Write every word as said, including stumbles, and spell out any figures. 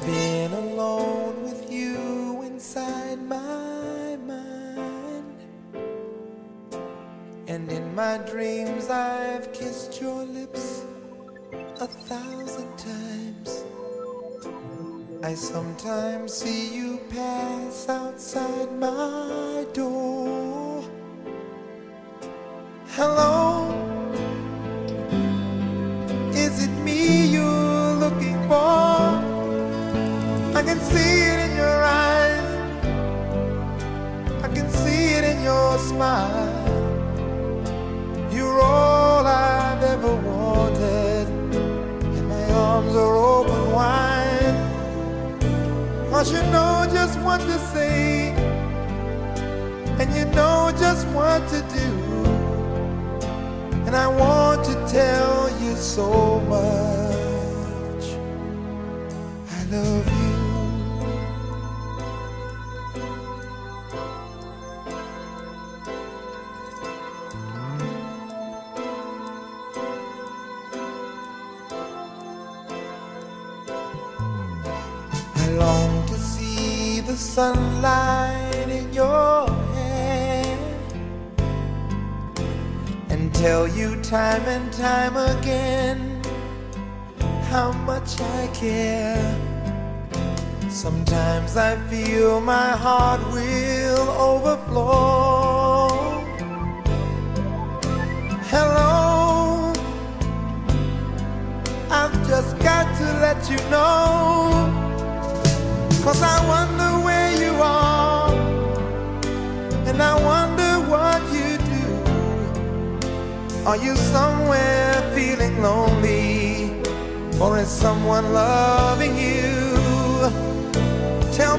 I've been alone with you inside my mind, and in my dreams I've kissed your lips a thousand times. I sometimes see you pass outside my door. Hello, is it me you're looking for? I can see it in your eyes, I can see it in your smile. You're all I've ever wanted, and my arms are open wide. I should know just what to say, and you know just what to do, and I want to tell you so much. I love you. I long to see the sunlight in your hair, and tell you time and time again how much I care. Sometimes I feel my heart will overflow. Hello, I've just got to let you know, 'cause I wonder where you are, and I wonder what you do. Are you somewhere feeling lonely, or is someone loving you? Tell me.